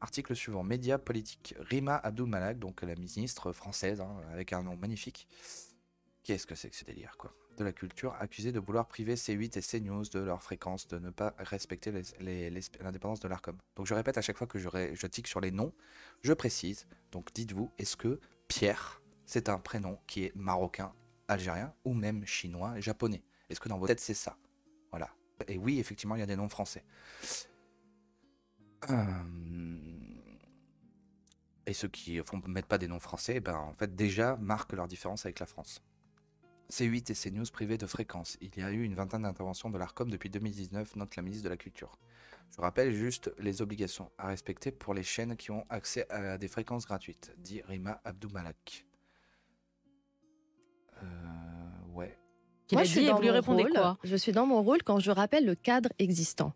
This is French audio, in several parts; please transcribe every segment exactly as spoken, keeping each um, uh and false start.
Article suivant, médias politiques. Rima Abdul Malak, donc la ministre française, hein, avec un nom magnifique. Qu'est-ce que c'est que ce délire, quoi? De la culture, accusée de vouloir priver C huit et CNews de leur fréquence, de ne pas respecter l'indépendance de l'ARCOM. Donc je répète à chaque fois que je, je tique sur les noms, je précise. Donc dites-vous, est-ce que Pierre, c'est un prénom qui est marocain, algérien ou même chinois et japonais? Est-ce que dans votre tête c'est ça? Voilà. Et oui, effectivement, il y a des noms français. Hum... Et ceux qui ne mettent pas des noms français, ben, en fait, déjà marquent leur différence avec la France. C huit et CNews privés de fréquence. Il y a eu une vingtaine d'interventions de l'ARCOM depuis deux mille dix-neuf, note la ministre de la Culture. Je rappelle juste les obligations à respecter pour les chaînes qui ont accès à des fréquences gratuites, dit Rima Abdul Malak. Euh, ouais. Moi, je suis, dans mon rôle, quoi je suis dans mon rôle quand je rappelle le cadre existant.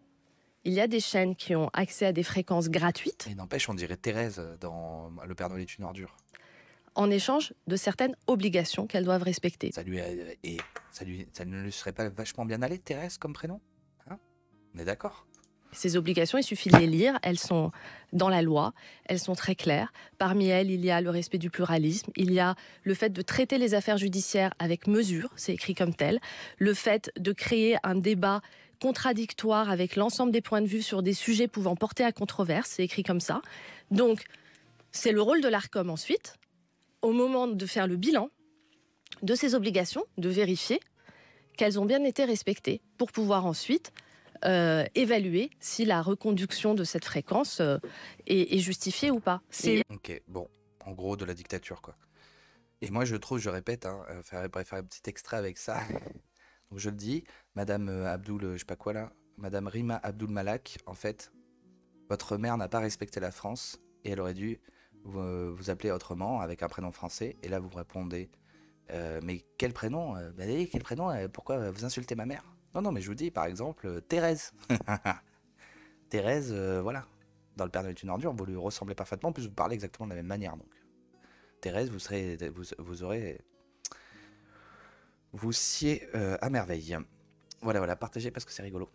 Il y a des chaînes qui ont accès à des fréquences gratuites. Mais n'empêche, on dirait Thérèse dans Le Père Noël est une ordure. En échange de certaines obligations qu'elles doivent respecter. Ça, lui a, et ça, lui, ça ne lui serait pas vachement bien allé, Thérèse, comme prénom, hein? On est d'accord. Ces obligations, il suffit de les lire. Elles sont dans la loi, elles sont très claires. Parmi elles, il y a le respect du pluralisme, il y a le fait de traiter les affaires judiciaires avec mesure, c'est écrit comme tel, le fait de créer un débat contradictoire avec l'ensemble des points de vue sur des sujets pouvant porter à controverse, c'est écrit comme ça. Donc, c'est le rôle de l'ARCOM ensuite, au moment de faire le bilan de ces obligations, de vérifier qu'elles ont bien été respectées, pour pouvoir ensuite euh, évaluer si la reconduction de cette fréquence euh, est, est justifiée ou pas. C'est... Ok, bon, en gros, de la dictature, quoi. Et moi, je trouve, je répète, hein, euh, faire, faire un petit extrait avec ça... Donc je le dis, Madame Abdul, je sais pas quoi là, Madame Rima Abdul Malak, en fait, votre mère n'a pas respecté la France et elle aurait dû vous, vous appeler autrement avec un prénom français. Et là vous répondez, euh, mais quel prénom? Bah, quel prénom? Pourquoi vous insultez ma mère? Non non, mais je vous dis par exemple Thérèse. Thérèse, euh, voilà, dans Le Père Noël est une ordure, vous lui ressemblez parfaitement, en plus vous parlez exactement de la même manière donc. Thérèse, vous serez, vous, vous aurez. Vous siez euh, à merveille. Voilà, voilà, partagez parce que c'est rigolo.